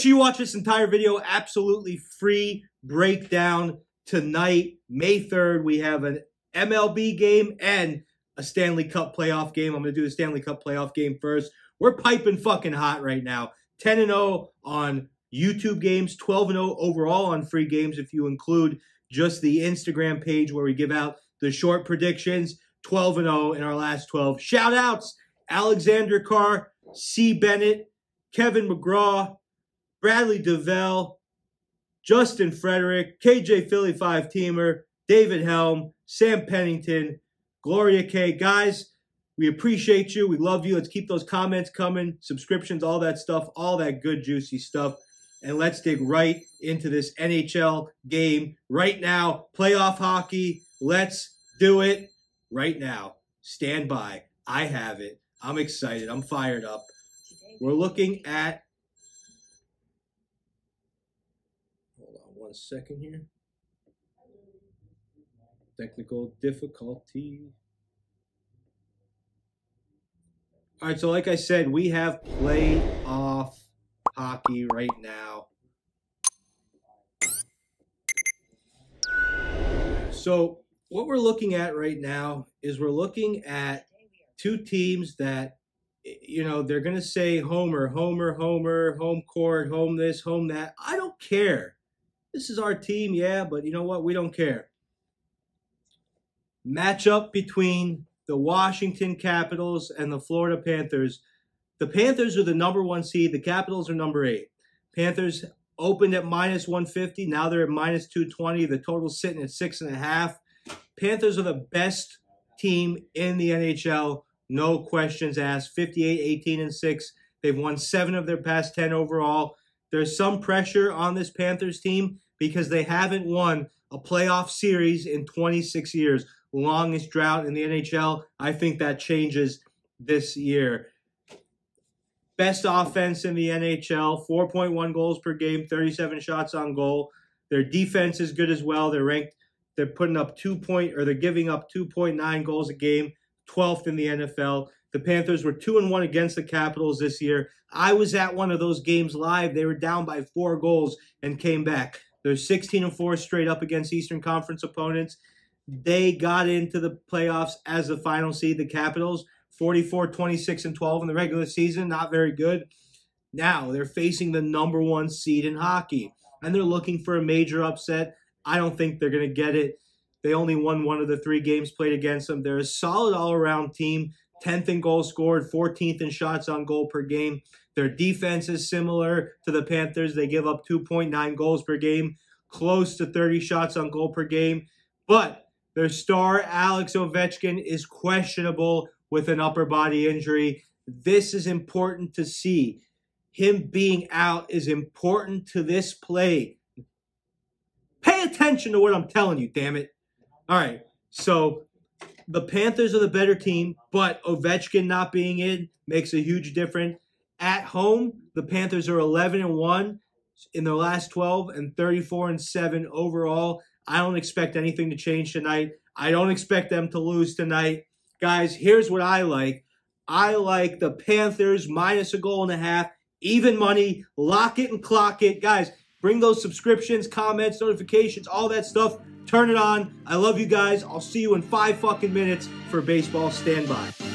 sure you watch this entire video absolutely free. Breakdown tonight, May 3rd. We have an MLB game and a Stanley Cup playoff game. I'm going to do the Stanley Cup playoff game first. We're piping fucking hot right now. 10-0 on YouTube games, 12-0 overall on free games if you include just the Instagram page where we give out the short predictions. 12-0 in our last 12. Shout-outs, Alexander Carr, C. Bennett, Kevin mcgraw, Bradley DeVell, Justin Frederick, KJ Philly 5-teamer, David Helm, Sam Pennington, Gloria K. Guys, we appreciate you. We love you. Let's keep those comments coming, subscriptions, all that stuff, all that good juicy stuff. And let's dig right into this NHL game right now. Playoff hockey. Let's do it right now. Stand by. I have it. I'm excited. I'm fired up. We're looking at... Hold on one second here. Technical difficulty. All right, so like I said, we have playoff hockey right now. So what we're looking at right now is we're looking at two teams that, you know, they're going to say homer, homer, homer, home court, home this, home that. I don't care. This is our team, yeah, but you know what? We don't care. Matchup between the Washington Capitals and the Florida Panthers. The Panthers are the #1 seed. The Capitals are #8. Panthers opened at -150. Now they're at -220. The total's sitting at 6.5. Panthers are the best team in the NHL. No questions asked. 58, 18, and 6. They've won 7 of their past 10 overall. There's some pressure on this Panthers team because they haven't won a playoff series in 26 years. Longest drought in the NHL. I think that changes this year. Best offense in the NHL, 4.1 goals per game, 37 shots on goal. Their defense is good as well. They're ranked, they're putting up 2.9 goals a game, 12th in the NFL. The Panthers were 2-1 against the Capitals this year. I was at one of those games live. They were down by 4 goals and came back. They're 16-4 straight up against Eastern Conference opponents. They got into the playoffs as the final seed. The Capitals, 44, 26, and 12 in the regular season. Not very good. Now they're facing the #1 seed in hockey, and they're looking for a major upset. I don't think they're going to get it. They only won one of the 3 games played against them. They're a solid all-around team, 10th in goals scored, 14th in shots on goal per game. Their defense is similar to the Panthers. They give up 2.9 goals per game, close to 30 shots on goal per game. But their star, Alex Ovechkin, is questionable with an upper body injury. This is important to see. Him being out is important to this play. Pay attention to what I'm telling you, damn it. All right, so the Panthers are the better team, but Ovechkin not being in makes a huge difference. At home, the Panthers are 11-1 in their last 12 and 34-7 overall. I don't expect anything to change tonight. I don't expect them to lose tonight. Guys, here's what I like. I like the Panthers -1.5, even money, lock it and clock it. Guys, bring those subscriptions, comments, notifications, all that stuff. Turn it on. I love you guys. I'll see you in 5 fucking minutes for baseball standby.